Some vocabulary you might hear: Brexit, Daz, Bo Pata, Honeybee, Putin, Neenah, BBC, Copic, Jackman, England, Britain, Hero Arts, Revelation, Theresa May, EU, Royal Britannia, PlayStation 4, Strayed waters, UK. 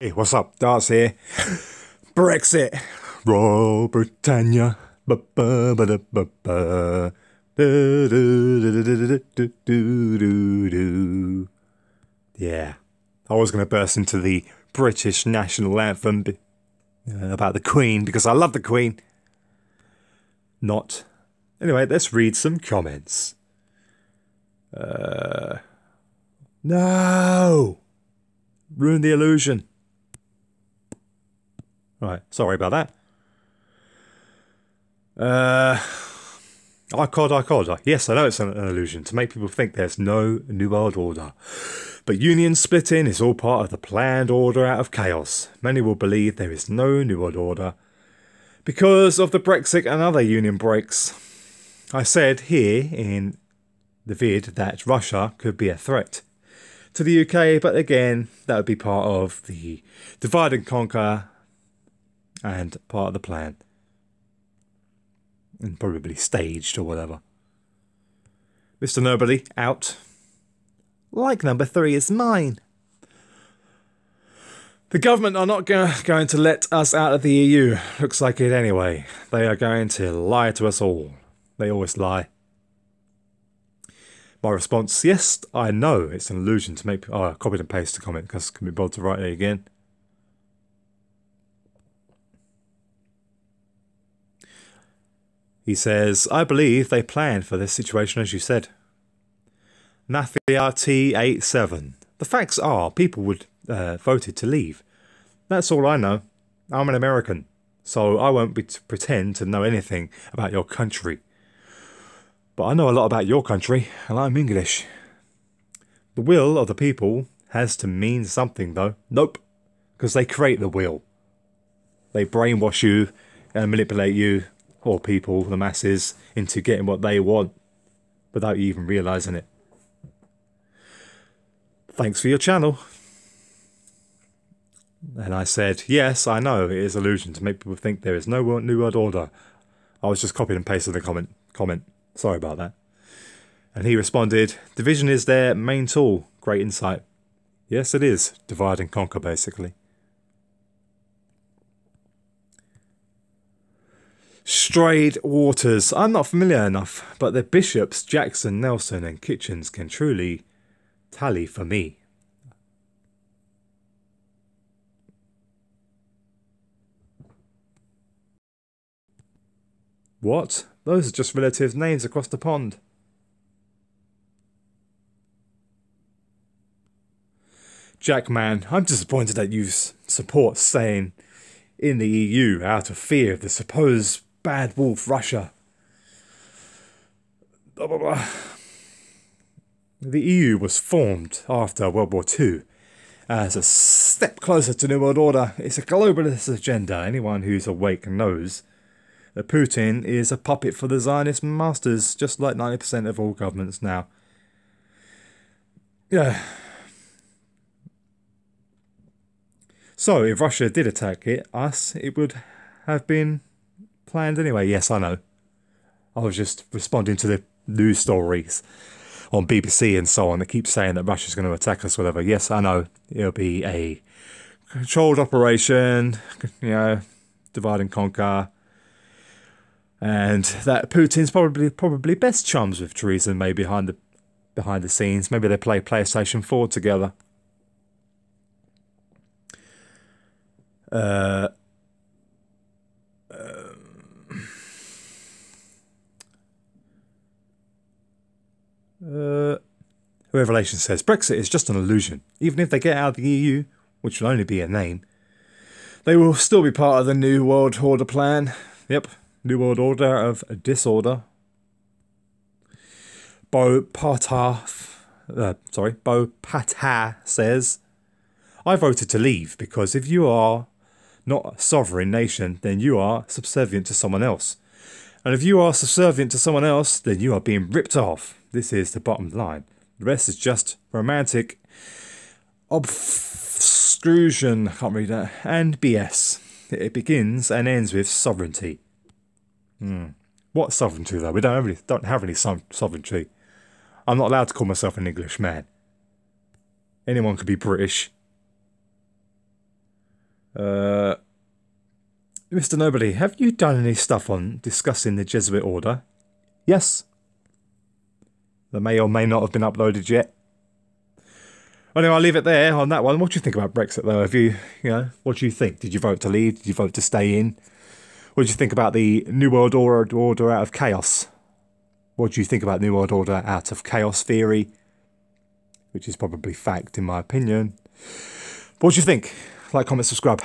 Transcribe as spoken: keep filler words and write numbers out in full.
Hey, what's up? Daz here. Brexit. Royal Britannia. Yeah. I was going to burst into the British national anthem about the Queen, because I love the Queen. Not. Anyway, let's read some comments. Uh, no! Ruined the illusion. Right, sorry about that. Uh, I C O D, I C O D. Yes, I know it's an illusion to make people think there's no New World Order. But union splitting is all part of the planned order out of chaos. Many will believe there is no New World Order because of the Brexit and other union breaks. I said here in the vid that Russia could be a threat to the U K, but again, that would be part of the divide and conquer and part of the plan. And probably staged or whatever. Mister Nobody, out. Like number three is mine. The government are not go going to let us out of the E U. Looks like it anyway. They are going to lie to us all. They always lie. My response, yes, I know it's an illusion to make... Oh, I copied and pasted the comment because I can be bothered to write it again. He says, I believe they planned for this situation, as you said. NAFIRT eighty-seven. The facts are people would uh, voted to leave. That's all I know. I'm an American, so I won't be to pretend to know anything about your country. But I know a lot about your country, and I'm English. The will of the people has to mean something, though. Nope, because they create the will. They brainwash you and manipulate you. Or people, the masses, into getting what they want without you even realising it. Thanks for your channel. And I said, yes, I know it is illusion to make people think there is no New World Order. I was just copying and pasting the comment. comment. Sorry about that. And he responded, division is their main tool. Great insight. Yes, it is. Divide and conquer, basically. Strayed waters. I'm not familiar enough, but the bishops, Jackson, Nelson and Kitchens can truly tally for me. What? Those are just relatives' names across the pond. Jackman, I'm disappointed that you support staying in the E U out of fear of the supposed bad wolf Russia. Blah, blah, blah. The E U was formed after World War Two as a step closer to New World Order. It's a globalist agenda. Anyone who's awake knows that Putin is a puppet for the Zionist masters, just like ninety percent of all governments now. Yeah. So if Russia did attack it, us, it would have been planned anyway. Yes, I know. I was just responding to the news stories on B B C and so on that keep saying that Russia's going to attack us, whatever. Yes, I know. It'll be a controlled operation, you know, divide and conquer. And that Putin's probably probably best chums with Theresa May behind the behind the scenes. Maybe they play PlayStation four together. Uh Uh, Revelation says, Brexit is just an illusion. Even if they get out of the E U, which will only be a name, they will still be part of the New World Order plan. Yep, New World Order of Disorder. Bo Pata, uh, sorry, Bo Pata says, I voted to leave because if you are not a sovereign nation, then you are subservient to someone else. And if you are subservient to someone else, then you are being ripped off. This is the bottom line. The rest is just romantic obfuscation, I can't read that, and B S. It begins and ends with sovereignty. Hmm. What sovereignty, though? We don't have any, don't have any so sovereignty. I'm not allowed to call myself an English man. Anyone could be British. Uh, Mister Nobody, have you done any stuff on discussing the Jesuit order? Yes. That may or may not have been uploaded yet. Anyway, I'll leave it there on that one. What do you think about Brexit, though? Have you, you know, what do you think? Did you vote to leave? Did you vote to stay in? What do you think about the New World Order, order out of chaos? What do you think about New World Order out of chaos theory? Which is probably fact, in my opinion. What do you think? Like, comment, subscribe.